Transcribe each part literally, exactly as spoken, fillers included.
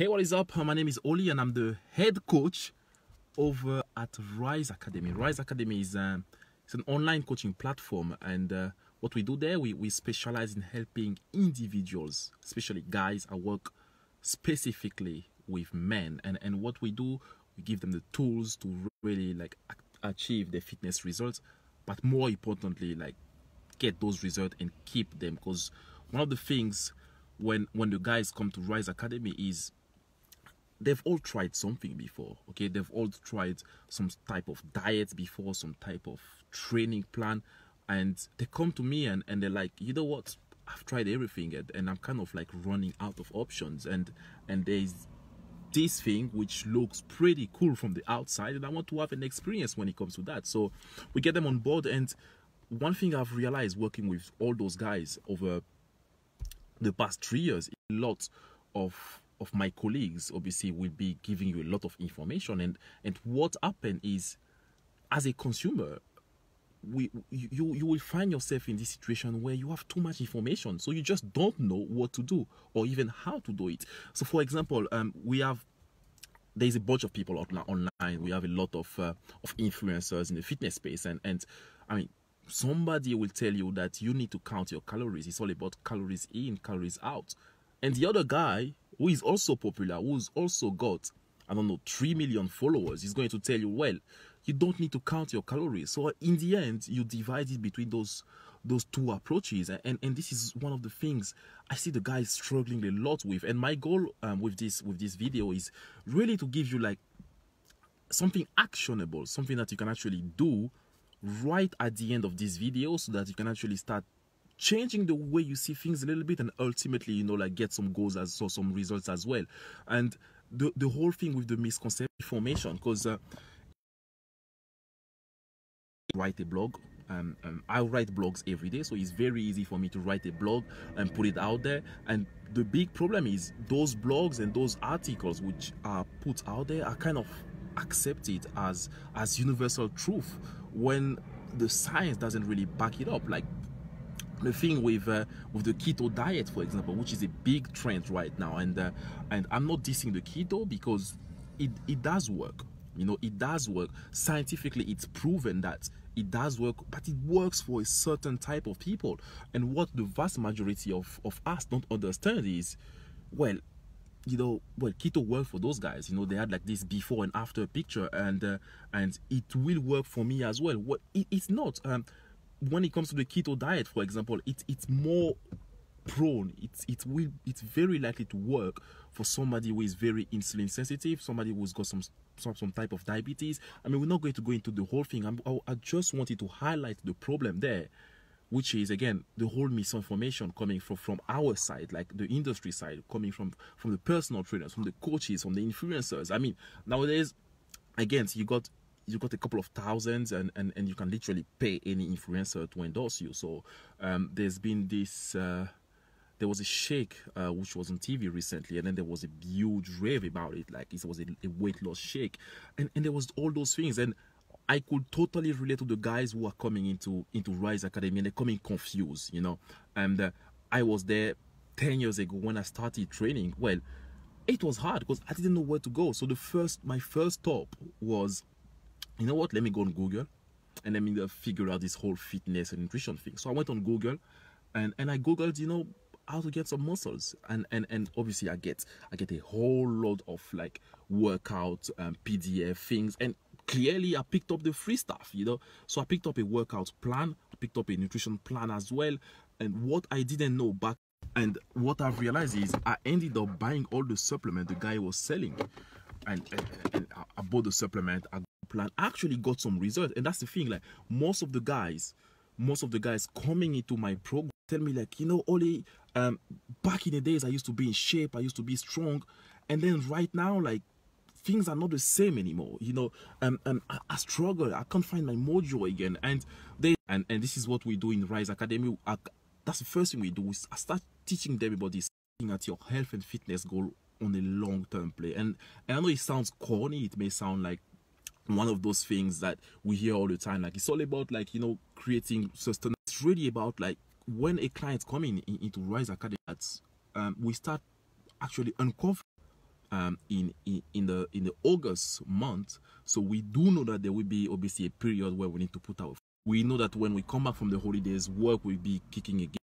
Hey, what is up? My name is Oli and I'm the head coach over at RISE Academy. RISE Academy is um, it's an online coaching platform, and uh, what we do there, we, we specialize in helping individuals, especially guys. I work specifically with men, and, and what we do, we give them the tools to really like achieve their fitness results, but more importantly, like get those results and keep them, because one of the things when, when the guys come to RISE Academy is they've all tried something before, okay? They've all tried some type of diet before, some type of training plan, and they come to me and, and they're like, you know what, I've tried everything and, and I'm kind of like running out of options, and, and there's this thing which looks pretty cool from the outside and I want to have an experience when it comes to that. So we get them on board, and one thing I've realized working with all those guys over the past three years, a lot of of my colleagues obviously will be giving you a lot of information, and and what happened is, as a consumer, we you you will find yourself in this situation where you have too much information, so you just don't know what to do or even how to do it. So for example, um we have there's a bunch of people online. We have a lot of uh, of influencers in the fitness space, and and I mean, somebody will tell you that you need to count your calories. It's all about calories in, calories out. And the other guy, who is also popular, who's also got, I don't know, three million followers, is going to tell you, well, you don't need to count your calories. So in the end, you divide it between those those two approaches. And, and this is one of the things I see the guys struggling a lot with. And my goal um, with this with this video is really to give you like something actionable, something that you can actually do right at the end of this video, so that you can actually start changing the way you see things a little bit, and ultimately, you know, like get some goals as so some results as well. And the the whole thing with the misconception formation, because uh, write a blog, um, um I write blogs every day, so it's very easy for me to write a blog and put it out there. And the big problem is those blogs and those articles which are put out there are kind of accepted as as universal truth, when the science doesn't really back it up. Like the thing with uh, with the keto diet, for example, which is a big trend right now, and uh, and I'm not dissing the keto, because it it does work, you know, it does work scientifically. It's proven that it does work, but it works for a certain type of people. And what the vast majority of of us don't understand is, well, you know, well, keto worked for those guys. You know, they had like this before and after picture, and uh, and it will work for me as well. What it, it's not. Um, when it comes to the keto diet, for example, it's it's more prone, it's it will it's very likely to work for somebody who is very insulin sensitive, somebody who's got some some, some type of diabetes. I mean, we're not going to go into the whole thing. I'm, I, I just wanted to highlight the problem there, which is again the whole misinformation coming from from our side, like the industry side, coming from from the personal trainers, from the coaches, from the influencers. I mean, nowadays, again, you got you got a couple of thousands, and, and, and you can literally pay any influencer to endorse you. So um, there's been this, uh, there was a shake uh, which was on T V recently, and then there was a huge rave about it. Like it was a, a weight loss shake, and, and there was all those things. And I could totally relate to the guys who are coming into, into RISE Academy, and they're coming confused, you know. And uh, I was there ten years ago when I started training. Well, it was hard because I didn't know where to go. So the first, my first stop was, you know what, let me go on Google and let me figure out this whole fitness and nutrition thing. So I went on Google and, and I Googled, you know, how to get some muscles. And, and, and obviously I get, I get a whole lot of like workout um, P D F things. And clearly I picked up the free stuff, you know. So I picked up a workout plan, I picked up a nutrition plan as well. And what I didn't know back, and what I've realized is I ended up buying all the supplement the guy was selling. And, and, and I bought the supplement, I plan, actually got some results. And that's the thing, like most of the guys most of the guys coming into my program tell me, like, you know, Oli, um back in the days I used to be in shape, I used to be strong, and then right now, like, things are not the same anymore, you know. um, um I, I struggle, I can't find my mojo again. And they and and this is what we do in RISE Academy. I, that's the first thing we do is I start teaching everybody at your health and fitness goal on a long-term play. And, and I know it sounds corny, it may sound like one of those things that we hear all the time, like it's all about, like, you know, creating sustenance. It's really about, like, when a client comes in, in into RISE Academy, um, we start actually uncovering um, in, in in the in the August month. So we do know that there will be obviously a period where we need to put our. We know that when we come back from the holidays, work will be kicking again.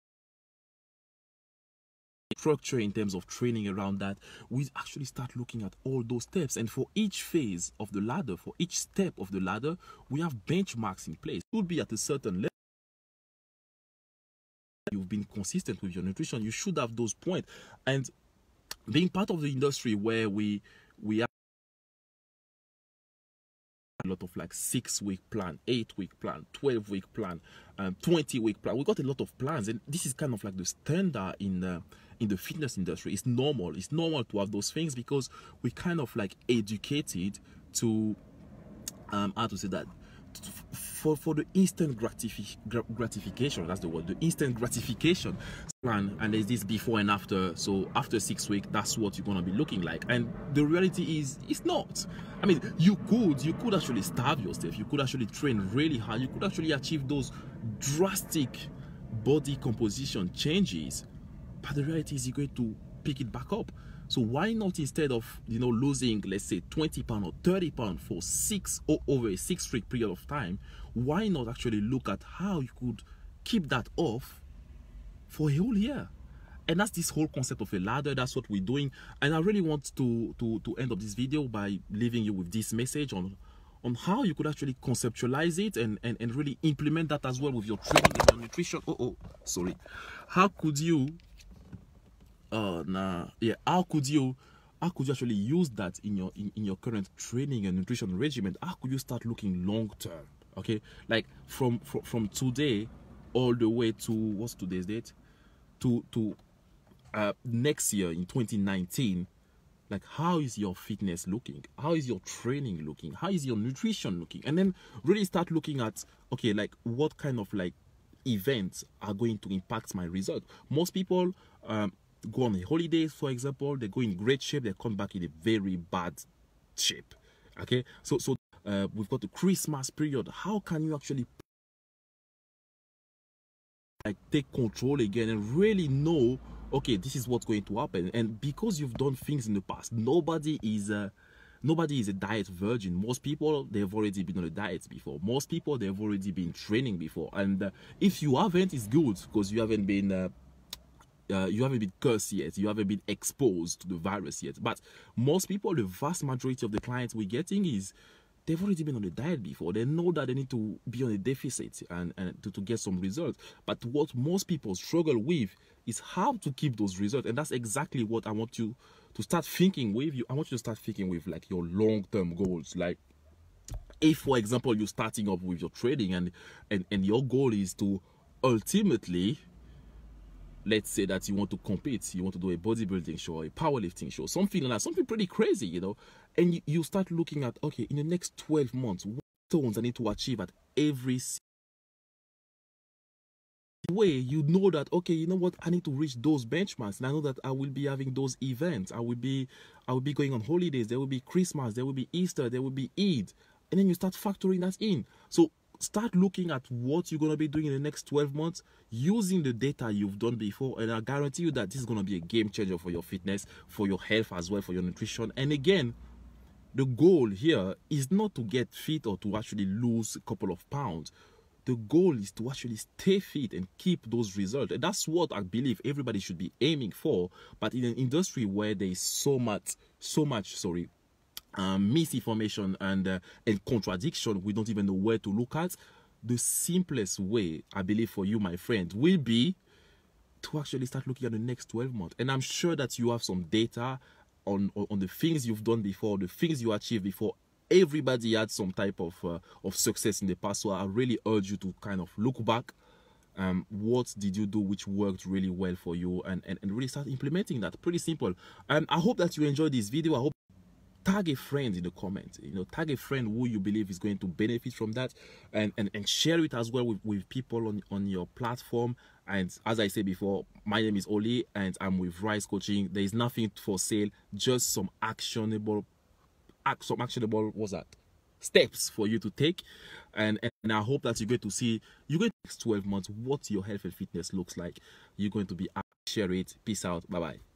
Structure in terms of training around that, we actually start looking at all those steps, and for each phase of the ladder, for each step of the ladder, we have benchmarks in place. It would be at a certain level. You've been consistent with your nutrition, you should have those points. And being part of the industry where we we have a lot of like six week plan, eight week plan, twelve week plan, um, twenty week plan. We got a lot of plans, and this is kind of like the standard in the in the fitness industry. It's normal. It's normal to have those things because we kind of like educated to um, how to say that. For, for the instant gratifi gratification, that's the word, the instant gratification plan, and there's this before and after. So after six weeks, that's what you're gonna be looking like. And the reality is, it's not. I mean, you could, you could actually starve yourself. You could actually train really hard. You could actually achieve those drastic body composition changes. But the reality is, you're going to pick it back up. So why not, instead of, you know, losing, let's say, twenty pounds or thirty pounds for six or over a six week period of time, why not actually look at how you could keep that off for a whole year? And that's this whole concept of a ladder. That's what we're doing. And I really want to to to end up this video by leaving you with this message on on how you could actually conceptualize it and and, and really implement that as well with your training and your nutrition. Oh, oh, sorry. How could you Oh, nah. Yeah, how could you how could you actually use that in your in, in your current training and nutrition regimen? How could you start looking long term? Okay, like from from, from today all the way to, what's today's date, to to uh, next year in twenty nineteen. Like, how is your fitness looking? How is your training looking? How is your nutrition looking? And then really start looking at, okay, like what kind of like events are going to impact my result. Most people um go on holidays, for example, they go in great shape, they come back in a very bad shape. Okay, so so uh, we've got the Christmas period. How can you actually like take control again and really know, okay, this is what's going to happen? And because you've done things in the past, nobody is uh, nobody is a diet virgin. Most people, they've already been on a diet before. Most people, they've already been training before. And uh, if you haven't, it's good, because you haven't been uh, Uh, you haven't been cursed yet, you haven't been exposed to the virus yet. But most people, the vast majority of the clients we're getting is, they've already been on a diet before. They know that they need to be on a deficit and, and to, to get some results. But what most people struggle with is how to keep those results. And that's exactly what I want you to start thinking with. You, I want you to start thinking with like your long-term goals. Like, if, for example, you're starting up with your trading and, and, and your goal is to ultimately, let's say that you want to compete, you want to do a bodybuilding show, a powerlifting show, something like that, something pretty crazy, you know, and you, you start looking at, okay, in the next twelve months, what tones I need to achieve at every way. You know that, okay, you know what, I need to reach those benchmarks, and I know that I will be having those events, I will be, I will be going on holidays, there will be Christmas, there will be Easter, there will be Eid, and then you start factoring that in. So start looking at what you're going to be doing in the next twelve months using the data you've done before, and I guarantee you that this is going to be a game changer for your fitness, for your health as well, for your nutrition. And again, the goal here is not to get fit or to actually lose a couple of pounds. The goal is to actually stay fit and keep those results, and that's what I believe everybody should be aiming for. But in an industry where there is so much so much sorry Um, misinformation and uh, and contradiction, we don't even know where to look at. The simplest way, I believe, for you, my friend, will be to actually start looking at the next twelve months. And I'm sure that you have some data on on, on the things you've done before, the things you achieved before. Everybody had some type of uh, of success in the past, so I really urge you to kind of look back. Um, what did you do which worked really well for you, and and, and really start implementing that. Pretty simple. And um, I hope that you enjoyed this video. I hope. Tag a friend in the comment, you know, tag a friend who you believe is going to benefit from that, and and, and share it as well with, with people on, on your platform. And as I said before, my name is Oli and I'm with RISE Coaching. There is nothing for sale, just some actionable, some actionable, what's that? steps for you to take. And, and and I hope that you get to see, you get next twelve months, what your health and fitness looks like. You're going to be, share it. Peace out. Bye-bye.